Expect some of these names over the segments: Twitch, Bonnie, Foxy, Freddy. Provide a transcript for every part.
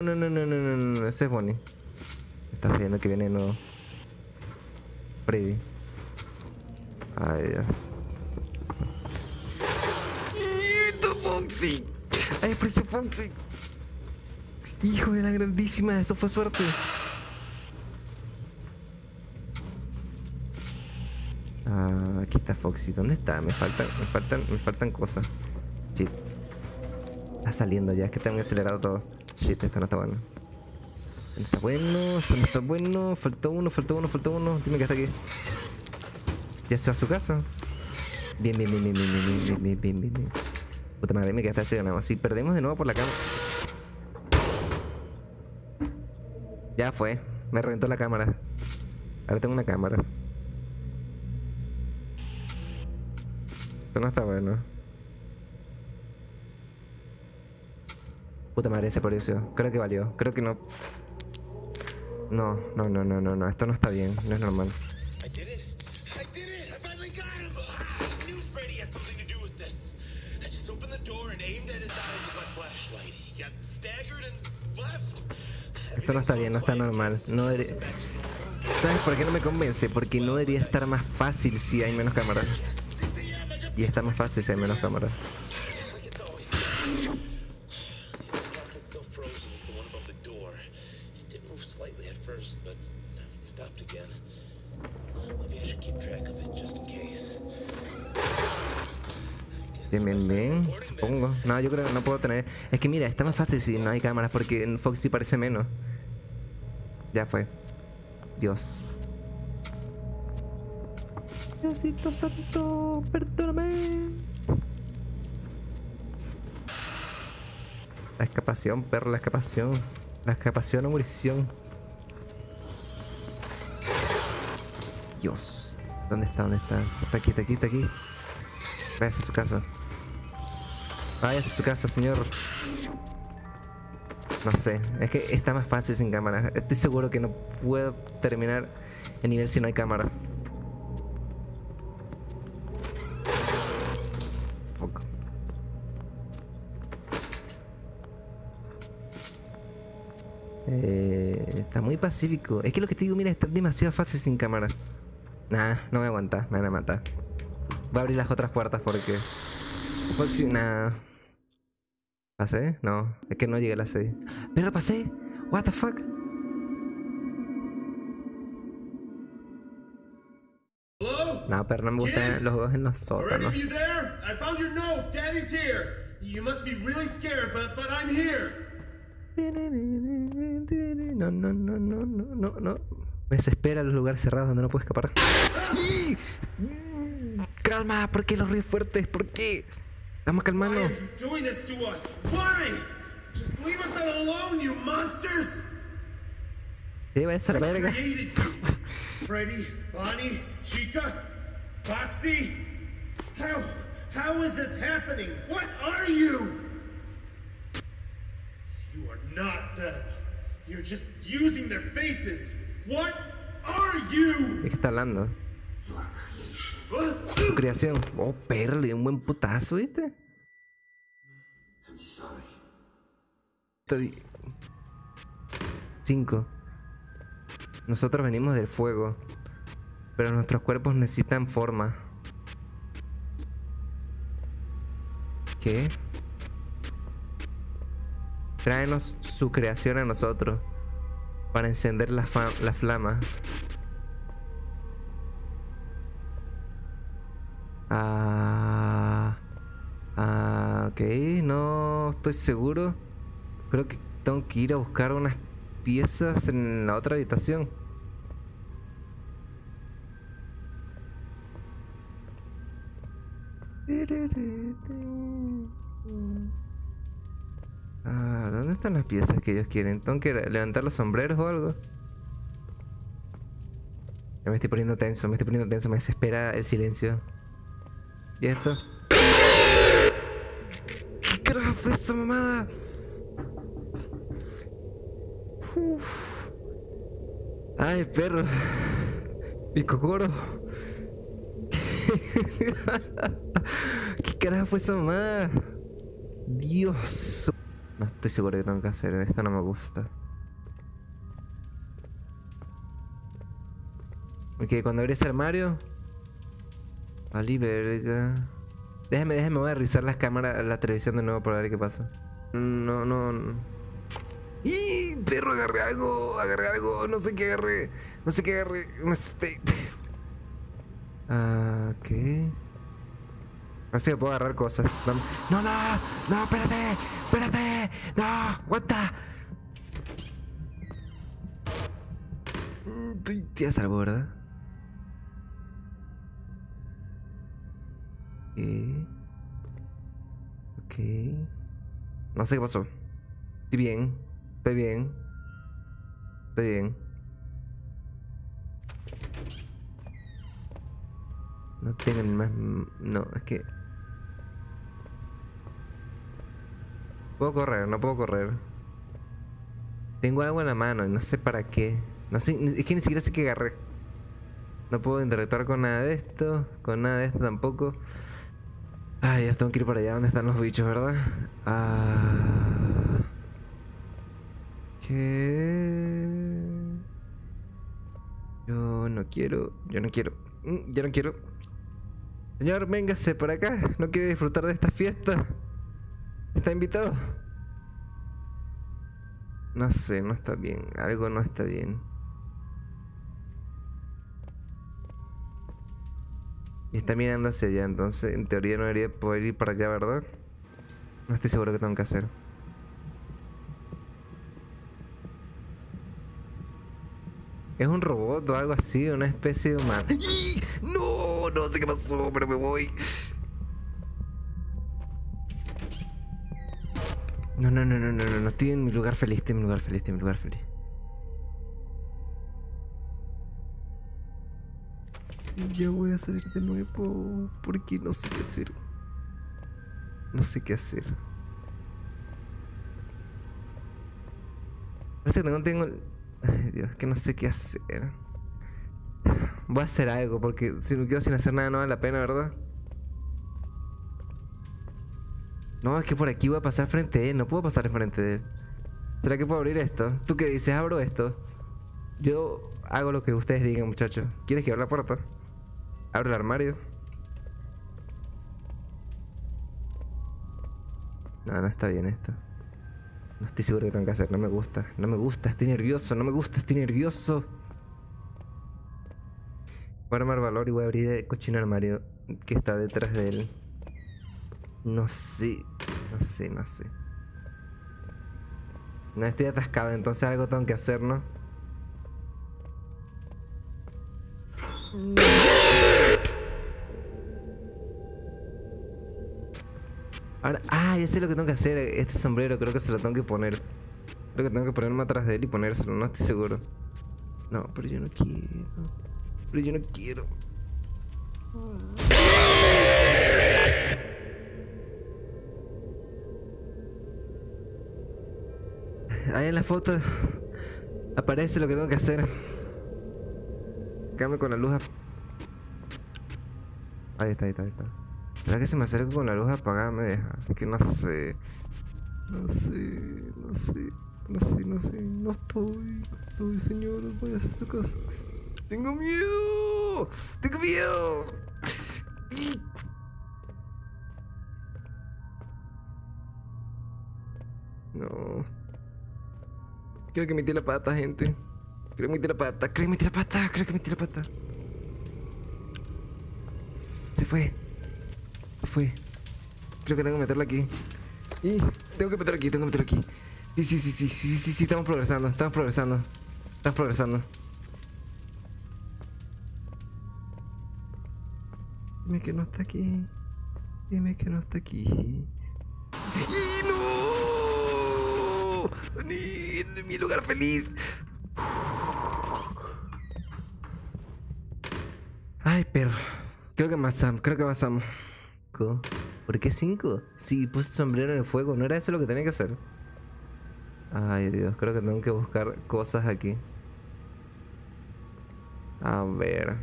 No, ese es Bonnie. Estás viendo que viene de nuevo Freddy. Ay, Dios. Foxy. ¡Ay, apareció Foxy! ¡Hijo de la grandísima! ¡Eso fue suerte! Ah, aquí está Foxy. ¿Dónde está? Me faltan cosas. Shit. Está saliendo ya, es que tengo acelerado todo. Shit, esto no está bueno. No está bueno, esto no está bueno. Faltó uno. Dime que está aquí. Ya se va a su casa. Bien. Puta madre, me quedaste así de nuevo. Si perdemos de nuevo por la cámara. Ya fue. Me reventó la cámara. Ahora tengo una cámara. Esto no está bueno. Puta madre, ese precio. Creo que valió. Creo que no. No. Esto no está bien. No es normal. Esto no está bien, no está normal. No debería... ¿Sabes por qué no me convence? Porque no debería estar más fácil si hay menos cámaras. Y está más fácil si hay menos cámaras. Bien, supongo. No, yo creo que no puedo tener. Es que mira, está más fácil si no hay cámaras porque en Foxy parece menos. Ya fue. Dios. Diosito santo, perdóname. La escapación, perro, la escapación. La escapación o murición. Dios. ¿Dónde está? ¿Dónde está? Está aquí. Váyase a su casa. Váyase a su casa, señor. No sé, es que está más fácil sin cámara. Estoy seguro que no puedo terminar el nivel si no hay cámara. Fuck. Está muy pacífico. Es que lo que te digo, mira, está demasiado fácil sin cámara. Nah, no voy a aguantar, me van a matar. Voy a abrir las otras puertas porque... Foxy, nah. ¿Pasé? No, es que no llegué a las 6. ¡Pero pasé! What the fuck? No, pero no me gustan los juegos en los sótanos. No. Me desespera los lugares cerrados donde no puedo escapar. Calma, ¿por qué los ríos fuertes? ¿Por qué? Vamos a calmarnos. Vayas a la verga. Freddy, Bonnie, Chica, Foxy. How is this happening? What are you? You are not them. You're just using their faces. What are you? ¿De qué está hablando? Tu creación. Oh, perro, le dio un buen putazo, ¿viste? I'm sorry. 5. Nosotros venimos del fuego, pero nuestros cuerpos necesitan forma. ¿Qué? Tráenos su creación a nosotros para encender la flama. Ok, no estoy seguro. Creo que tengo que ir a buscar unas piezas en la otra habitación. Ah, ¿dónde están las piezas que ellos quieren? ¿Tengo que levantar los sombreros o algo? Ya me estoy poniendo tenso, me desespera el silencio. ¿Y esto? ¿Qué carajo fue esa mamada? Uf. Ay, perro. Mi cocoro. ¿Qué carajo fue esa mamada? Dios. No. Estoy seguro que tengo que hacer. Esta no me gusta. Porque cuando abrí ese armario... Vale, verga. Déjame, voy a revisar las cámaras, la televisión de nuevo para ver qué pasa. No. ¡Y perro, agarré algo! No sé qué agarré. Me asusté. Ok. Ahora sí que puedo agarrar cosas. No, espérate. No, aguanta. Estoy a salvo, ¿verdad? Ok. No sé qué pasó. Estoy bien. No tengo ni más... No, es que... No puedo correr. Tengo algo en la mano y no sé para qué. No sé, es que ni siquiera sé qué agarré. No puedo interactuar con nada de esto. Con nada de esto tampoco. Ay, ya tengo que ir para allá donde están los bichos, ¿verdad? ¿Qué? Yo no quiero. Señor, véngase para acá. ¿No quiere disfrutar de esta fiesta? ¿Está invitado? No sé, no está bien. Algo no está bien. Y está mirando hacia allá, entonces en teoría no debería poder ir para allá, ¿verdad? No estoy seguro qué tengo que hacer. ¿Es un robot o algo así? ¿Una especie de humano? No sé qué pasó, pero me voy. No, estoy en mi lugar feliz. Ya voy a salir de nuevo porque no sé qué hacer. Parece que no tengo... Ay, Dios, que no sé qué hacer. Voy a hacer algo porque si me quedo sin hacer nada no vale la pena, ¿verdad? No, es que por aquí voy a pasar frente a él. No puedo pasar enfrente de él. ¿Será que puedo abrir esto? ¿Tú qué dices? Abro esto. Yo hago lo que ustedes digan, muchachos. ¿Quieres que abra la puerta? Abro el armario. No está bien esto. No estoy seguro que tengo que hacer. No me gusta. Estoy nervioso. Voy a armar valor y voy a abrir el cochino armario que está detrás de él. No sé. No estoy atascado, entonces algo tengo que hacer, ¿no? Ahora, ya sé lo que tengo que hacer. Este sombrero creo que se lo tengo que poner. Creo que tengo que ponerme atrás de él y ponérselo, no estoy seguro. No, pero yo no quiero. Ahí en la foto aparece lo que tengo que hacer. Cambio con la luz. Ahí está. ¿Será que si me acerco con la luz apagada me deja? Es que no sé. No estoy, señor. Voy a hacer su cosa. Tengo miedo. No. Creo que metí la pata, gente. Se fue. Creo que tengo que meterla aquí. Tengo que meterla aquí. Sí, estamos progresando. Dime que no está aquí. ¡Y no! ¡En mi lugar feliz! Ay, perro. Creo que pasamos. ¿Por qué 5? Sí, puse el sombrero en el fuego. ¿No era eso lo que tenía que hacer? Ay, Dios. Creo que tengo que buscar cosas aquí. A ver.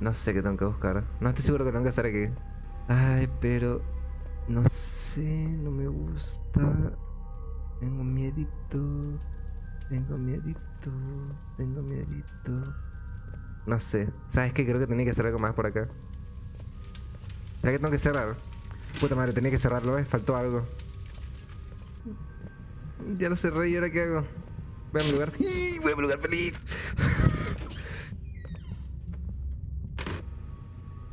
No sé qué tengo que buscar. No estoy seguro que tengo que hacer aquí. Ay, pero... No sé, no me gusta. Tengo miedito. Tengo miedito. Tengo miedito. No sé. ¿Sabes qué? Creo que tenía que hacer algo más por acá. ¿Será que tengo que cerrar? Puta madre, tenía que cerrarlo, ¿eh? Faltó algo. Ya lo cerré y ahora qué hago. Voy a mi lugar. ¡Y voy a mi lugar feliz!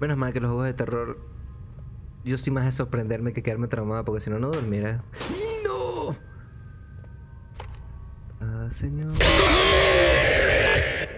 Menos mal que los juegos de terror. Yo soy más de sorprenderme que quedarme traumada, porque si no, no dormirá. ¡Y no! Ah, señor.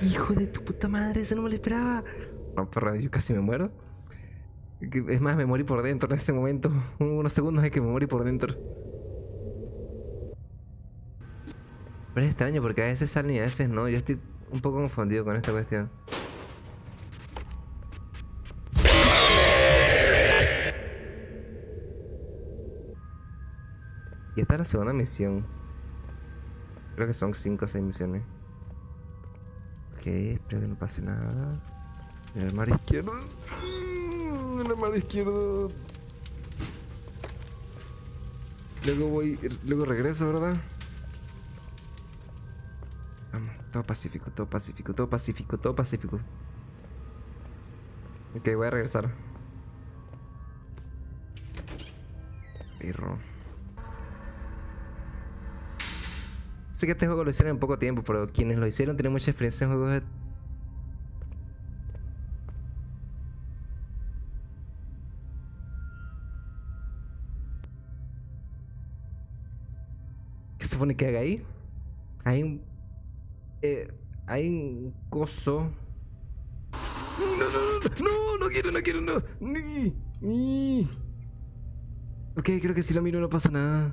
¡Hijo de tu puta madre! Eso no me lo esperaba. No, perra, yo casi me muero. Es más, me morí por dentro en este momento. Unos segundos es que me morí por dentro. Pero es extraño porque a veces salen y a veces no. Yo estoy un poco confundido con esta cuestión. Y esta es la segunda misión. Creo que son 5 o 6 misiones. Ok, espero que no pase nada. En el mar izquierdo. En el mar izquierdo. Luego voy. Luego regreso, ¿verdad? Vamos, todo pacífico, todo pacífico, todo pacífico, todo pacífico. Ok, voy a regresar. Perro. Sé que este juego lo hicieron en poco tiempo, pero quienes lo hicieron tienen mucha experiencia en juegos de... ¿Qué se supone que haga ahí? Hay un coso. No quiero. Ok, creo que si lo miro no pasa nada.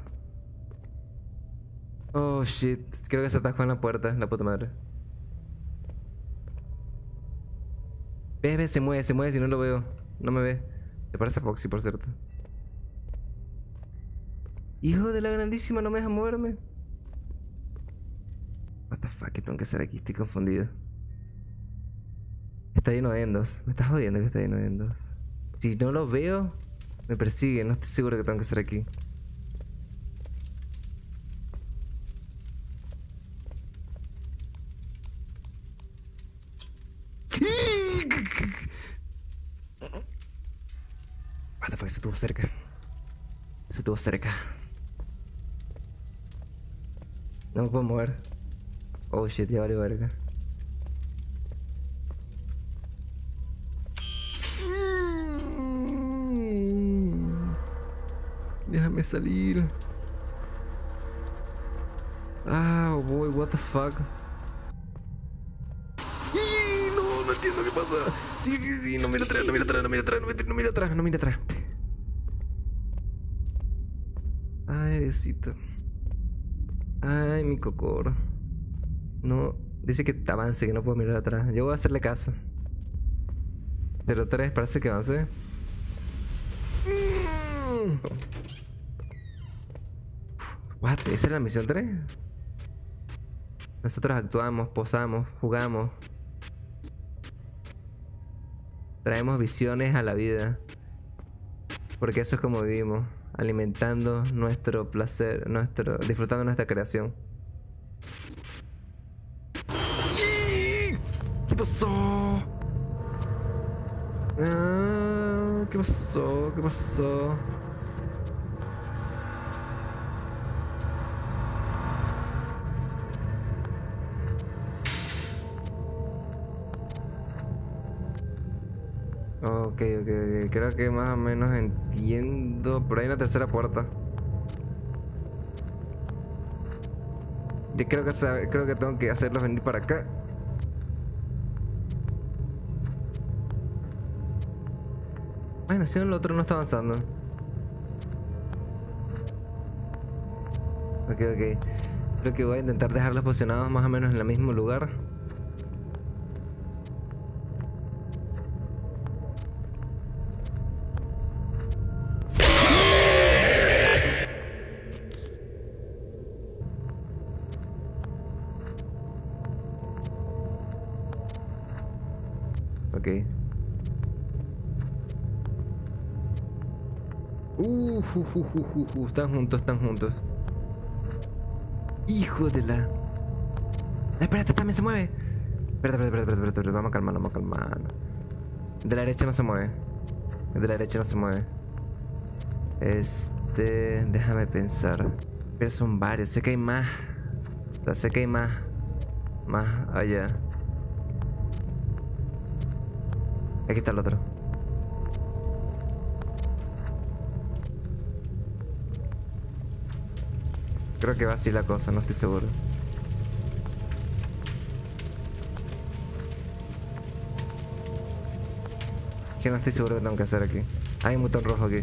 Oh shit, creo que se atajó en la puerta, la puta madre. Ve, se mueve si no lo veo. No me ve. Se parece a Foxy, por cierto. Hijo de la grandísima, no me deja moverme. What the fuck, ¿qué tengo que hacer aquí? Estoy confundido. Está lleno de endos. Me estás jodiendo que está lleno de endos. Si no los veo, me persiguen. No estoy seguro que tengo que hacer aquí. What the fuck, se estuvo cerca. Se estuvo cerca. No me puedo mover. Oh shit, ya vale verga. Déjame salir. Ah, oh boy, what the fuck. No entiendo qué pasa. Sí, no mira atrás. Ay, besito. Ay, mi cocoro. No, dice que avance, que no puedo mirar atrás. Yo voy a hacerle caso. 03, parece que avance. What? ¿Esa es la misión 3? Nosotros actuamos, posamos, jugamos. Traemos visiones a la vida. Porque eso es como vivimos. Alimentando nuestro placer, disfrutando nuestra creación. ¿Qué pasó? Ah, ¿Qué pasó? Ok, creo que más o menos entiendo. Pero hay una tercera puerta. Yo creo que tengo que hacerlos venir para acá. Bueno, si el otro no está avanzando. Ok. Creo que voy a intentar dejarlos posicionados más o menos en el mismo lugar. Ok. Están juntos. Hijo de la... Espérate, también se mueve. Espérate, vamos a calmar. De la derecha no se mueve. Déjame pensar. Pero son varios, sé que hay más. Más allá. Aquí está el otro. Creo que va así la cosa, no estoy seguro. Que no estoy seguro que tengo que hacer aquí. Hay un botón rojo aquí.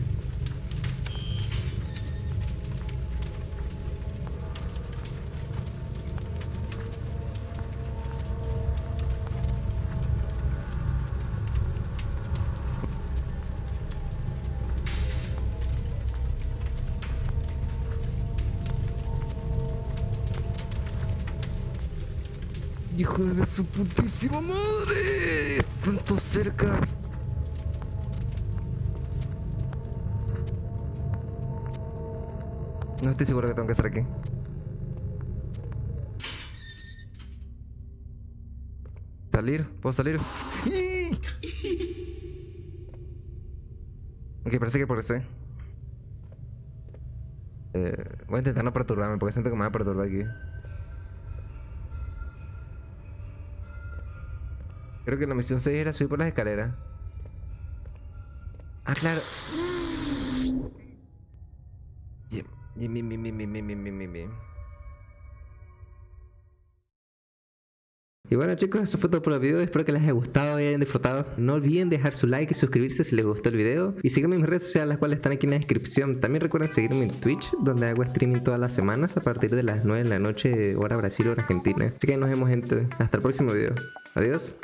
¡Hijo de su putísima madre! ¡Tantos cercas! No estoy seguro que tengo que hacer aquí. ¿Salir? ¿Puedo salir? Ok, parece que progresé. Voy a intentar no perturbarme porque siento que me va a perturbar aquí. Creo que la misión 6 era subir por las escaleras. Ah, claro. Bien. Y bueno, chicos, eso fue todo por el video. Espero que les haya gustado y hayan disfrutado. No olviden dejar su like y suscribirse si les gustó el video. Y síganme en mis redes sociales, las cuales están aquí en la descripción. También recuerden seguirme en Twitch, donde hago streaming todas las semanas a partir de las 9 de la noche, hora Brasil, hora Argentina. Así que nos vemos, gente. Hasta el próximo video. Adiós.